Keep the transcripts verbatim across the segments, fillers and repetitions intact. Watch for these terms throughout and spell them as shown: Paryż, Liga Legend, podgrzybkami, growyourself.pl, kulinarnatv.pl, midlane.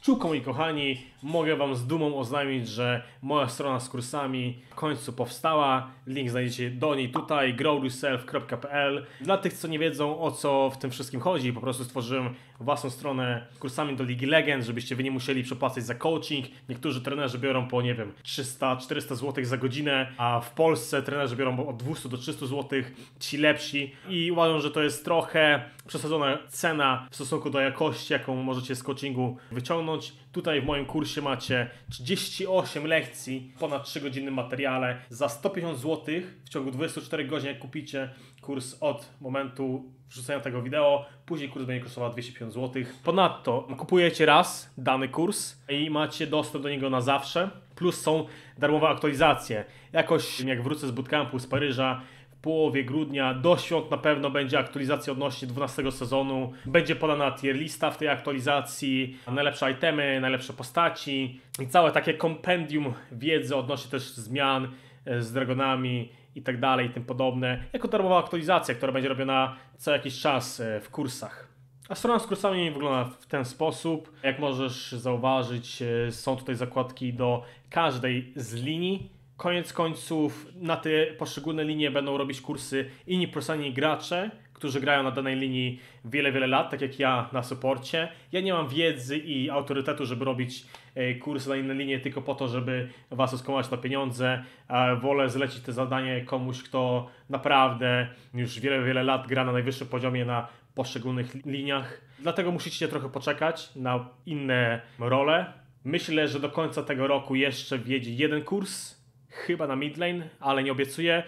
Czuką i kochani, mogę Wam z dumą oznajmić, że moja strona z kursami w końcu powstała. Link znajdziecie do niej tutaj, grow yourself kropka p l. Dla tych, co nie wiedzą, o co w tym wszystkim chodzi, po prostu stworzyłem własną stronę z kursami do Ligi Legend, żebyście Wy nie musieli przepłacać za coaching. Niektórzy trenerzy biorą po, nie wiem, trzysta czterysta złotych za godzinę, a w Polsce trenerzy biorą od dwustu do trzystu złotych, ci lepsi. I uważam, że to jest trochę przesadzona cena w stosunku do jakości, jaką możecie z coachingu wyciągnąć. Tutaj w moim kursie macie trzydzieści osiem lekcji, ponad trzygodzinnym materiale. Za sto pięćdziesiąt złotych w ciągu dwudziestu czterech godzin, jak kupicie kurs od momentu wrzucenia tego wideo, później kurs będzie kosztował dwieście pięćdziesiąt złotych. Ponadto kupujecie raz dany kurs i macie dostęp do niego na zawsze, plus są darmowe aktualizacje. Jakoś jak wrócę z bootcampu z Paryża, w połowie grudnia, do świąt na pewno będzie aktualizacja odnośnie dwunastego sezonu. Będzie podana tier lista w tej aktualizacji, najlepsze itemy, najlepsze postaci i całe takie kompendium wiedzy odnośnie też zmian z dragonami i tak dalej i tym podobne. Jako darmowa aktualizacja, która będzie robiona co jakiś czas w kursach. A strona z kursami wygląda w ten sposób. Jak możesz zauważyć, są tutaj zakładki do każdej z linii. Koniec końców na te poszczególne linie będą robić kursy inni profesjonalni gracze, którzy grają na danej linii wiele, wiele lat, tak jak ja na supporcie. Ja nie mam wiedzy i autorytetu, żeby robić kurs na inne linie tylko po to, żeby Was oskomać na pieniądze. Wolę zlecić to zadanie komuś, kto naprawdę już wiele, wiele lat gra na najwyższym poziomie na poszczególnych liniach. Dlatego musicie trochę poczekać na inne role. Myślę, że do końca tego roku jeszcze wjedzie jeden kurs. Chyba na midlane, ale nie obiecuję.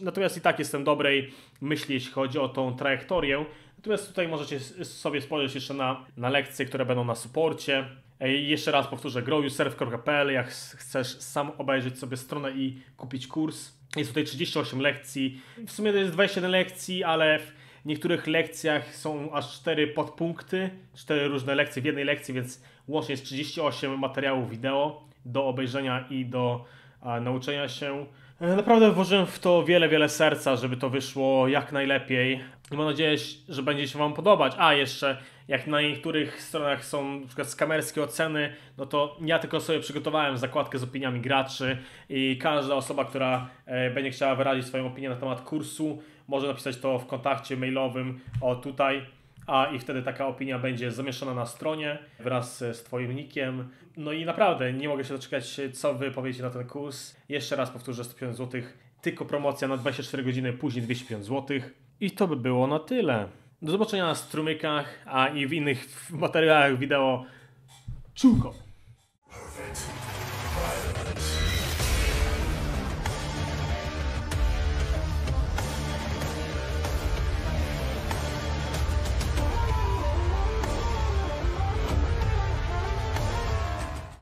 Natomiast i tak jestem dobrej myśli, jeśli chodzi o tą trajektorię. Natomiast tutaj możecie sobie spojrzeć jeszcze na, na lekcje, które będą na supporcie. I jeszcze raz powtórzę, grow yourself kropka p l, jak chcesz sam obejrzeć sobie stronę i kupić kurs. Jest tutaj trzydzieści osiem lekcji. W sumie to jest dwadzieścia jeden lekcji, ale w niektórych lekcjach są aż cztery podpunkty, cztery różne lekcje w jednej lekcji, więc łącznie jest trzydzieści osiem materiałów wideo do obejrzenia i do nauczenia się. Naprawdę włożyłem w to wiele, wiele serca, żeby to wyszło jak najlepiej. I mam nadzieję, że będzie się Wam podobać. A jeszcze, jak na niektórych stronach są na przykład skamerskie oceny, no to ja tylko sobie przygotowałem zakładkę z opiniami graczy i każda osoba, która będzie chciała wyrazić swoją opinię na temat kursu, może napisać to w kontakcie mailowym o tutaj. A i wtedy taka opinia będzie zamieszczona na stronie wraz z Twoim nickiem. No i naprawdę nie mogę się doczekać, co Wy powiecie na ten kurs. Jeszcze raz powtórzę, sto pięćdziesiąt złotych, tylko promocja na dwadzieścia cztery godziny, później dwieście pięćdziesiąt złotych. I to by było na tyle. Do zobaczenia na strumykach, a i w innych materiałach wideo. Czułko!